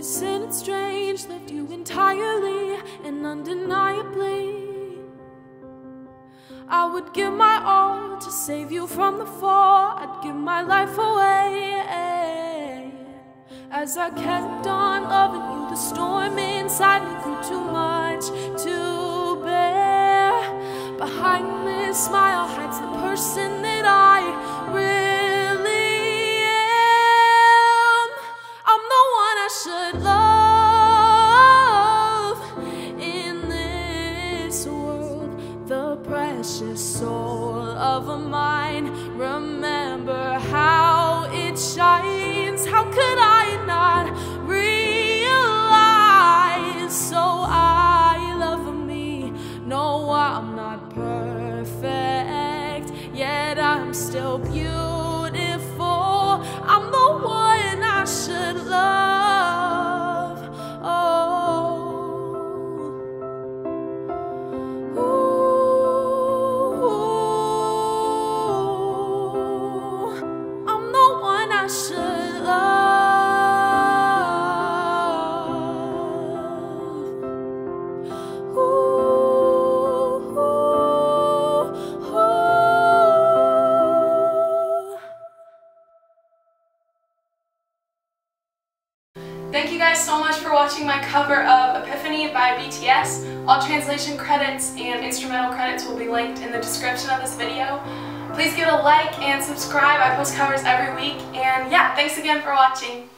Isn't it strange? Left you entirely and undeniably. I would give my all to save you from the fall. I'd give my life away as I kept on loving you. The storm inside me grew too much to bear. Behind this smile hides the person that I really should love in this world. The precious soul of a mine, remember how it shines. How could I not realize? So I love me. No, I'm not perfect, yet I'm still beautiful. I'm the one I should love. Thank you guys so much for watching my cover of Epiphany by BTS. All translation credits and instrumental credits will be linked in the description of this video. Please give it a like and subscribe. I post covers every week. And yeah, thanks again for watching.